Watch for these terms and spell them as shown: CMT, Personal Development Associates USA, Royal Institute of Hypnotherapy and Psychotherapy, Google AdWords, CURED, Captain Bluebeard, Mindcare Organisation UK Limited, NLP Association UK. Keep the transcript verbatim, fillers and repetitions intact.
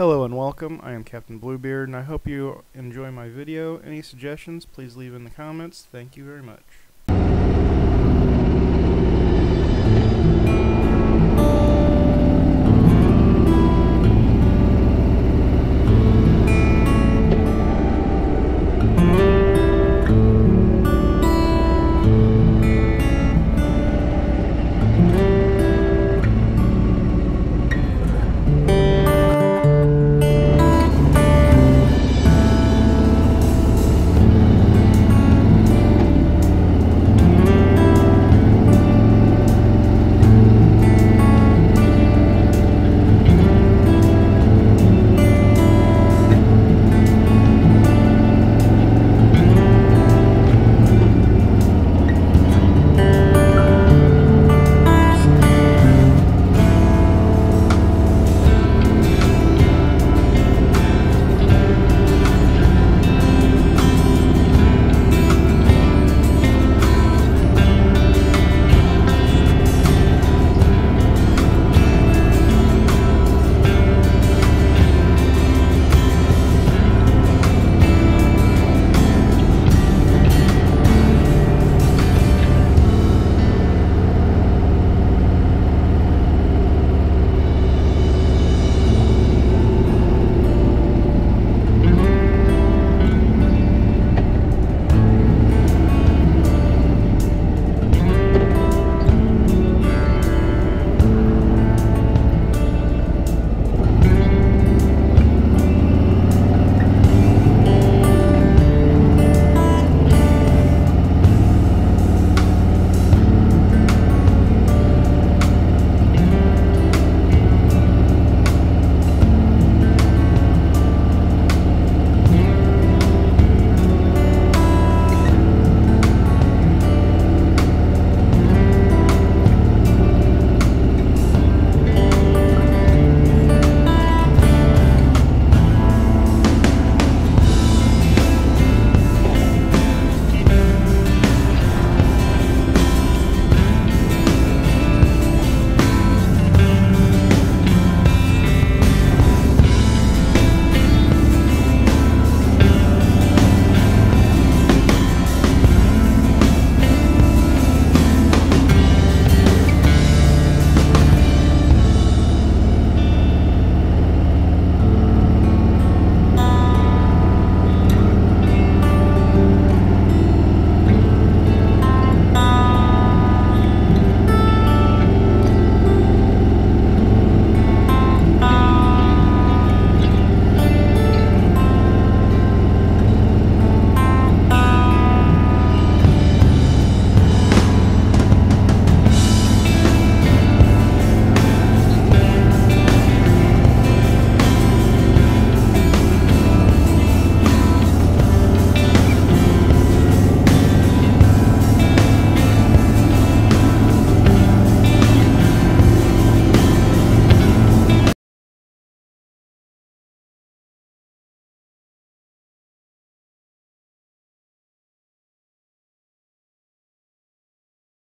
Hello and welcome, I am Captain Bluebeard and I hope you enjoy my video. Any suggestions, please leave in the comments. Thank you very much.